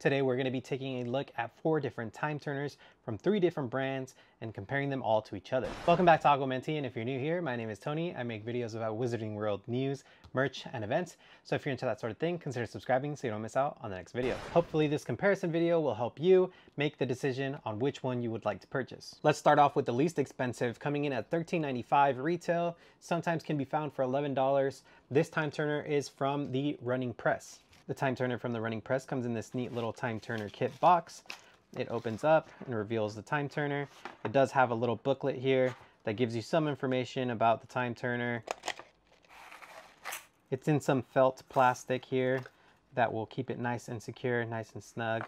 Today we're going to be taking a look at 4 different time turners from 3 different brands and comparing them all to each other. Welcome back to Aguamenti, and if you're new here, my name is Tony. I make videos about Wizarding World news, merch, and events, so if you're into that sort of thing, consider subscribing so you don't miss out on the next video. Hopefully this comparison video will help you make the decision on which one you would like to purchase. Let's start off with the least expensive, coming in at $13.95 retail, sometimes can be found for $11. This time turner is from the Running Press. The time turner from the Running Press comes in this neat little time turner kit box. It opens up and reveals the time turner. It does have a little booklet here that gives you some information about the time turner. It's in some felt plastic here that will keep it nice and secure, nice and snug.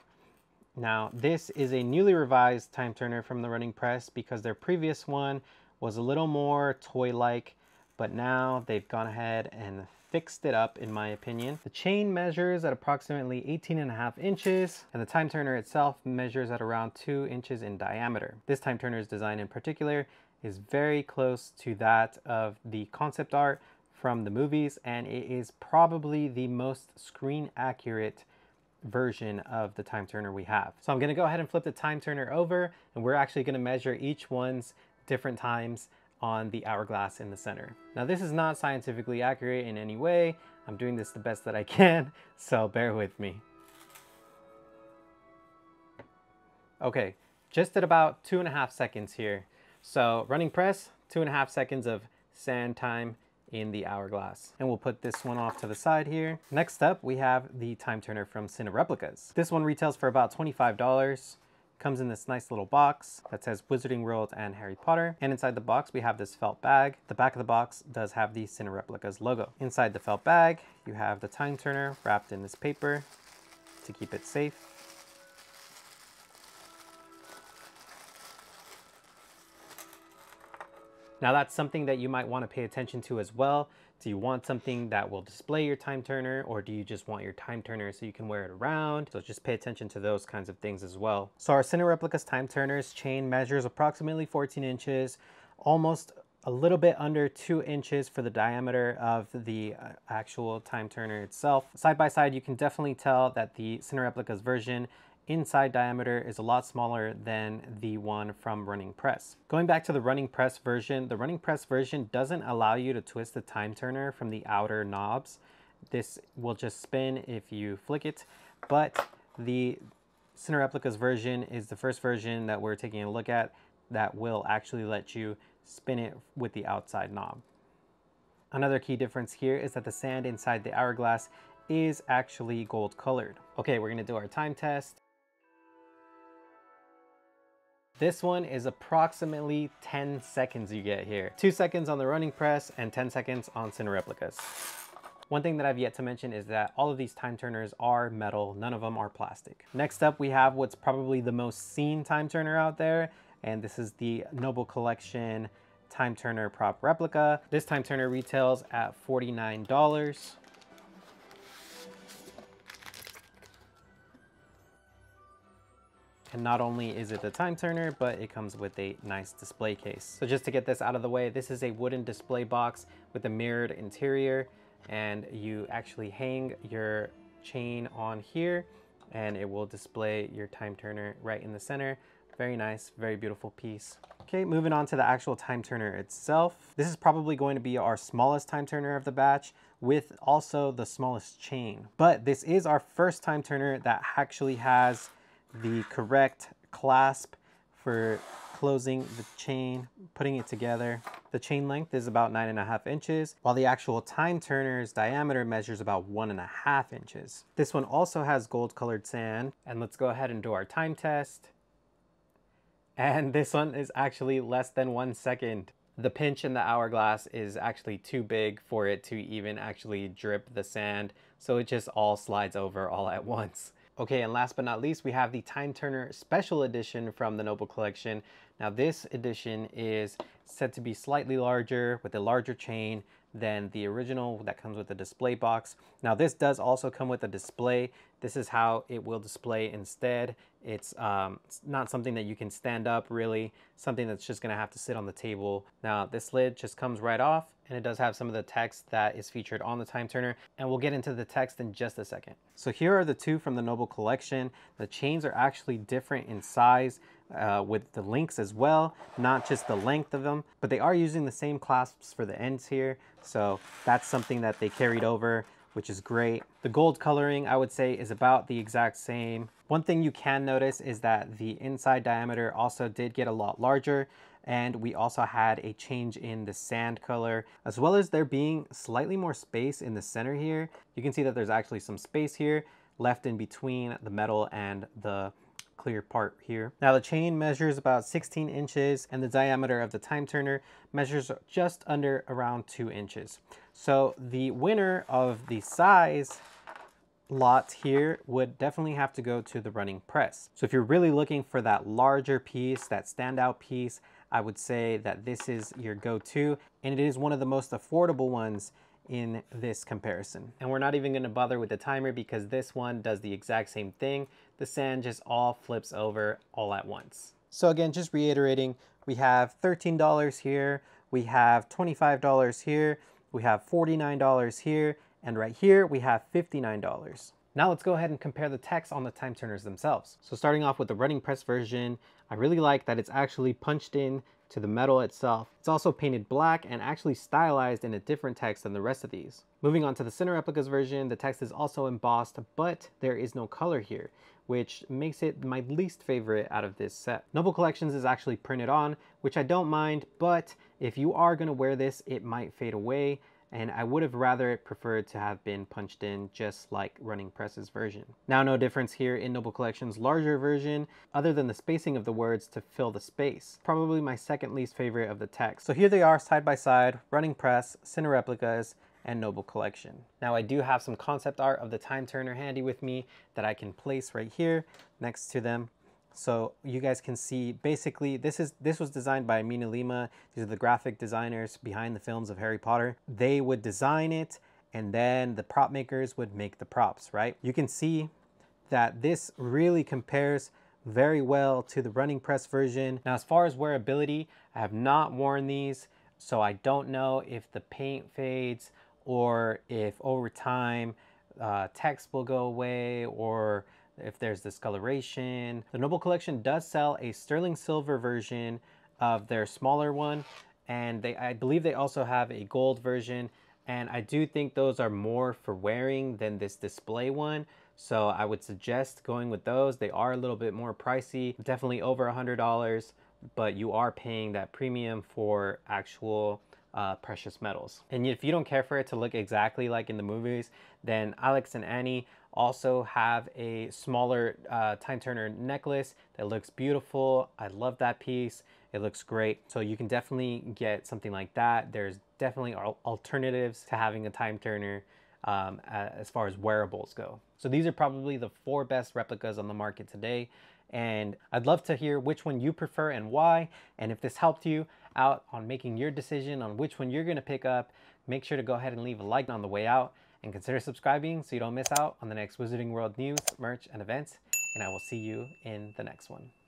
Now, this is a newly revised time turner from the Running Press because their previous one was a little more toy-like, but now they've gone ahead and fixed it up, in my opinion. The chain measures at approximately 18.5 inches, and the time turner itself measures at around 2 inches in diameter. This time turner's design in particular is very close to that of the concept art from the movies, and it is probably the most screen accurate version of the time turner we have. So I'm gonna go ahead and flip the time turner over, and we're actually gonna measure each one's different times on the hourglass in the center. Now, this is not scientifically accurate in any way. I'm doing this the best that I can, so bear with me. Okay, just at about 2.5 seconds here. So Running Press, 2.5 seconds of sand time in the hourglass. And we'll put this one off to the side here. Next up, we have the time turner from CineReplicas. This one retails for about $25. Comes in this nice little box that says Wizarding World and Harry Potter. And inside the box, we have this felt bag. The back of the box does have the CineReplicas logo. Inside the felt bag, you have the time turner wrapped in this paper to keep it safe. Now, that's something that you might want to pay attention to as well. Do you want something that will display your time turner, or do you just want your time turner so you can wear it around? So just pay attention to those kinds of things as well. So our CineReplicas time turner's chain measures approximately 14 inches, almost a little bit under 2 inches for the diameter of the actual time turner itself. Side by side, you can definitely tell that the CineReplicas version inside diameter is a lot smaller than the one from Running Press. Going back to the Running Press version, the Running Press version doesn't allow you to twist the time turner from the outer knobs. This will just spin if you flick it, but the CineReplicas version is the first version that we're taking a look at that will actually let you spin it with the outside knob. Another key difference here is that the sand inside the hourglass is actually gold colored. Okay, we're gonna do our time test. This one is approximately 10 seconds you get here. 2 seconds on the Running Press and 10 seconds on CineReplicas. One thing that I've yet to mention is that all of these time turners are metal, none of them are plastic. Next up, we have what's probably the most seen time turner out there, and this is the Noble Collection time turner prop replica. This time turner retails at $49. And not only is it the time turner, but it comes with a nice display case. So just to get this out of the way, this is a wooden display box with a mirrored interior, and you actually hang your chain on here and it will display your time turner right in the center. Very nice, very beautiful piece. Okay, moving on to the actual time turner itself. This is probably going to be our smallest time turner of the batch, with also the smallest chain. But this is our first time turner that actually has the correct clasp for closing the chain, putting it together. The chain length is about 9.5 inches, while the actual time turner's diameter measures about 1.5 inches. This one also has gold colored sand, and let's go ahead and do our time test. And this one is actually less than 1 second. The pinch in the hourglass is actually too big for it to even actually drip the sand, so it just all slides over all at once. Okay, and last but not least, we have the Time Turner Special Edition from the Noble Collection. Now, this edition is said to be slightly larger, with a larger chain than the original that comes with the display box. Now this does also come with a display. This is how it will display instead. It's not something that you can stand up really, something that's just gonna have to sit on the table. Now this lid just comes right off, and it does have some of the text that is featured on the Time-Turner, and we'll get into the text in just a second. So here are the two from the Noble Collection. The chains are actually different in size with the links as well, not just the length of them, but they are using the same clasps for the ends here. So that's something that they carried over, which is great. The gold coloring, I would say, is about the exact same. One thing you can notice is that the inside diameter also did get a lot larger, and we also had a change in the sand color, as well as there being slightly more space in the center here. You can see that there's actually some space here left in between the metal and the clear part here. Now the chain measures about 16 inches, and the diameter of the Time-Turner measures just under around 2 inches. So the winner of the size lot here would definitely have to go to the Running Press. So if you're really looking for that larger piece, that standout piece, I would say that this is your go-to, and it is one of the most affordable ones in this comparison. And we're not even gonna bother with the timer because this one does the exact same thing. The sand just all flips over all at once. So again, just reiterating, we have $13 here, we have $25 here, we have $49 here, and right here we have $59. Now let's go ahead and compare the text on the Time-Turners themselves. So starting off with the Running Press version, I really like that it's actually punched in to the metal itself. It's also painted black and actually stylized in a different text than the rest of these. Moving on to the CineReplicas version, the text is also embossed, but there is no color here, which makes it my least favorite out of this set. Noble Collections is actually printed on, which I don't mind, but if you are gonna wear this, it might fade away, and I would have rather preferred to have been punched in just like Running Press's version. Now no difference here in Noble Collection's larger version, other than the spacing of the words to fill the space. Probably my second least favorite of the text. So here they are side by side, Running Press, CineReplicas, and Noble Collection. Now I do have some concept art of the Time-Turner handy with me that I can place right here next to them. So you guys can see, basically, this was designed by Mina Lima. These are the graphic designers behind the films of Harry Potter. They would design it, and then the prop makers would make the props, right? You can see that this really compares very well to the Running Press version. Now, as far as wearability, I have not worn these, so I don't know if the paint fades or if over time text will go away or if there's discoloration. The Noble Collection does sell a sterling silver version of their smaller one, and I believe they also have a gold version, and I do think those are more for wearing than this display one, so I would suggest going with those. They are a little bit more pricey, definitely over $100, but you are paying that premium for actual precious metals. And if you don't care for it to look exactly like in the movies, then Alex and Annie also have a smaller Time-Turner necklace that looks beautiful. I love that piece. It looks great. So you can definitely get something like that. There's definitely alternatives to having a Time-Turner as far as wearables go. So these are probably the 4 best replicas on the market today, and I'd love to hear which one you prefer and why. And if this helped you out on making your decision on which one you're gonna pick up, make sure to go ahead and leave a like on the way out, and consider subscribing so you don't miss out on the next Wizarding World news, merch, and events. And I will see you in the next one.